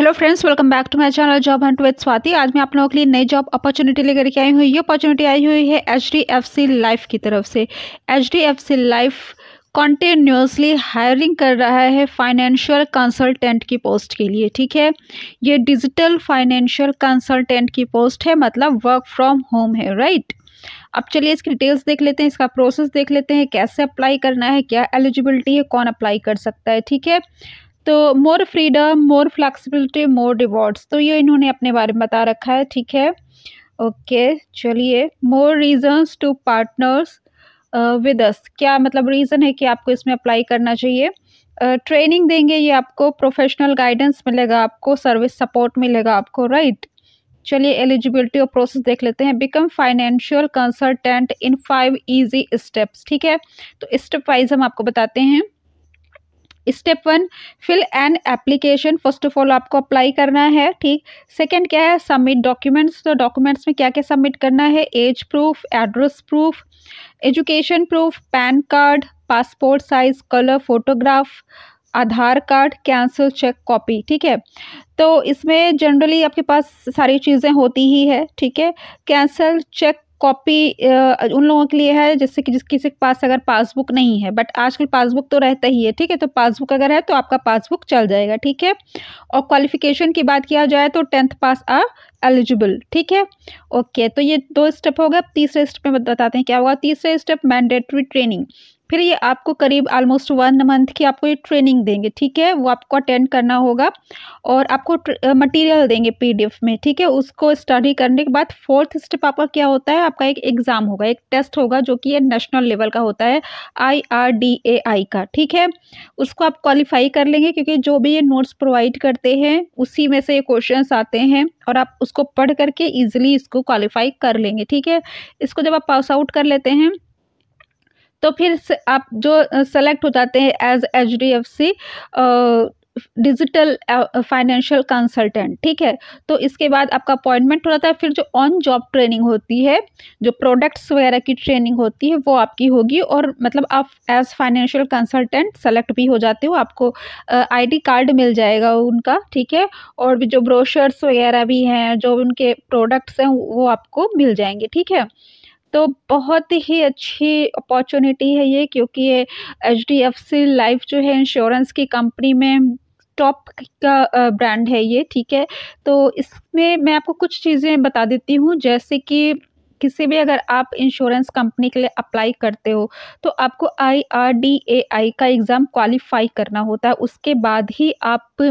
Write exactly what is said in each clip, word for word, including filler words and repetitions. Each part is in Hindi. Hello friends, welcome back to my channel job hunt with Swati. आज मैं आप लोगों के लिए नई जॉब अपॉर्चुनिटी लेकर के आई हूँ। ये अपॉर्चुनिटी आई हुई है H D F C life की तरफ से। H D F C life continuously hiring कर रहा है फाइनेंशियल कंसल्टेंट की पोस्ट के लिए। ठीक है, ये डिजिटल फाइनेंशियल कंसल्टेंट की पोस्ट है, मतलब वर्क फ्रॉम होम है। राइट, अब चलिए इसकी डिटेल्स देख लेते हैं, इसका प्रोसेस देख लेते हैं, कैसे अप्लाई करना है, क्या एलिजिबिलिटी है, कौन अप्लाई कर सकता है। ठीक है, तो more freedom, more flexibility, more rewards, तो ये इन्होंने अपने बारे में बता रखा है। ठीक है, ओके चलिए। More reasons to partners with us, क्या मतलब रीज़न है कि आपको इसमें अप्लाई करना चाहिए। ट्रेनिंग uh, देंगे ये आपको, प्रोफेशनल गाइडेंस मिलेगा आपको, सर्विस सपोर्ट मिलेगा आपको। Right right? चलिए एलिजिबिलिटी और प्रोसेस देख लेते हैं। Become financial consultant in five easy steps. ठीक है, तो स्टेप वाइज हम आपको बताते हैं। Step one, fill an application. First of all आपको अप्लाई करना है। ठीक, सेकंड क्या है, सबमिट डॉक्यूमेंट्स। तो डॉक्यूमेंट्स में क्या क्या सबमिट करना है, age proof, address proof, education proof, pan card, passport size colour photograph, Aadhaar card, cancel cheque copy. ठीक है, तो इसमें जनरली आपके पास सारी चीज़ें होती ही है। ठीक है, कैंसिल चेक कॉपी उन लोगों के लिए है जैसे कि जिस किसी के पास अगर पासबुक नहीं है, बट आजकल पासबुक तो रहता ही है। ठीक है, तो पासबुक अगर है तो आपका पासबुक चल जाएगा। ठीक है, और क्वालिफिकेशन की बात किया जाए तो टेंथ पास आर एलिजिबल। ठीक है, ओके, तो ये दो स्टेप हो गए। अब तीसरे स्टेप में बताते हैं क्या होगा। तीसरे स्टेप मैंडेटरी ट्रेनिंग। फिर ये आपको करीब ऑलमोस्ट वन मंथ की आपको ये ट्रेनिंग देंगे। ठीक है, वो आपको अटेंड करना होगा और आपको मटेरियल देंगे पी डी एफ में। ठीक है, उसको स्टडी करने के बाद फोर्थ स्टेप आपका क्या होता है, आपका एक एग्ज़ाम होगा, एक टेस्ट होगा जो कि ये नेशनल लेवल का होता है, आई आर डी ए आई का। ठीक है, उसको आप क्वालिफाई कर लेंगे क्योंकि जो भी ये नोट्स प्रोवाइड करते हैं उसी में से ये क्वेश्चन आते हैं और आप उसको पढ़ करके ईजिली इसको क्वालिफाई कर लेंगे। ठीक है, इसको जब आप पास आउट कर लेते हैं तो फिर आप जो सेलेक्ट हो जाते हैं as H D F C digital financial consultant. ठीक है, तो इसके बाद आपका अपॉइंटमेंट हो जाता है। फिर जो ऑन जॉब ट्रेनिंग होती है, जो प्रोडक्ट्स वगैरह की ट्रेनिंग होती है वो आपकी होगी और मतलब आप एज फाइनेंशियल कंसल्टेंट सेलेक्ट भी हो जाते हो। आपको आईडी कार्ड मिल जाएगा उनका। ठीक है, और भी जो ब्रोशर्स वगैरह भी हैं, जो उनके प्रोडक्ट्स हैं वो आपको मिल जाएंगे। ठीक है, तो बहुत ही अच्छी अपॉर्चुनिटी है ये, क्योंकि ये H D F C life जो है इंश्योरेंस की कंपनी में टॉप का ब्रांड है ये। ठीक है, तो इसमें मैं आपको कुछ चीज़ें बता देती हूँ, जैसे कि किसी भी अगर आप इंश्योरेंस कंपनी के लिए अप्लाई करते हो तो आपको आई आर डी ए आई का एग्ज़ाम क्वालिफाई करना होता है। उसके बाद ही आप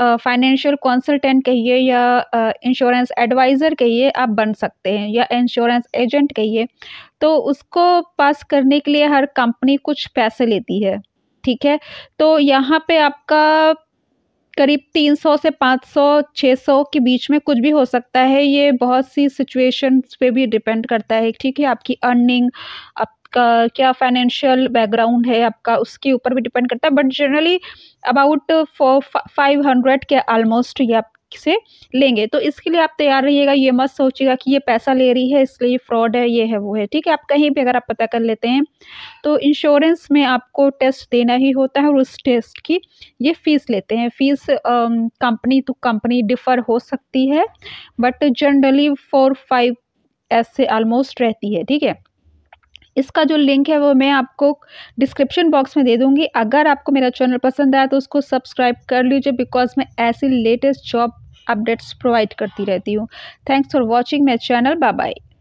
फाइनेंशियल कंसल्टेंट कहिए या इंश्योरेंस एडवाइज़र कहिए आप बन सकते हैं, या इंश्योरेंस एजेंट कहिए। तो उसको पास करने के लिए हर कंपनी कुछ पैसे लेती है। ठीक है, तो यहाँ पे आपका करीब तीन सौ से पाँच सौ छह सौ के बीच में कुछ भी हो सकता है। ये बहुत सी सिचुएशंस पे भी डिपेंड करता है। ठीक है, आपकी अर्निंग, आपका क्या फाइनेंशियल बैकग्राउंड है आपका, उसके ऊपर भी डिपेंड करता है। But generally about five hundred के ऑलमोस्ट ये आपसे लेंगे। तो इसके लिए आप तैयार रहिएगा, ये मत सोचिएगा कि ये पैसा ले रही है इसलिए फ्रॉड है, ये है वो है। ठीक है, आप कहीं भी अगर आप पता कर लेते हैं तो इंश्योरेंस में आपको टेस्ट देना ही होता है और उस टेस्ट की ये फ़ीस लेते हैं। Fees company to company differ हो सकती है, बट जनरली फोर फाइव ऐसे ऑलमोस्ट रहती है। ठीक है, इसका जो लिंक है वो मैं आपको डिस्क्रिप्शन बॉक्स में दे दूंगी। अगर आपको मेरा चैनल पसंद आया तो उसको सब्सक्राइब कर लीजिए, बिकॉज मैं ऐसी लेटेस्ट जॉब अपडेट्स प्रोवाइड करती रहती हूँ। Thanks for watching my channel, bye bye.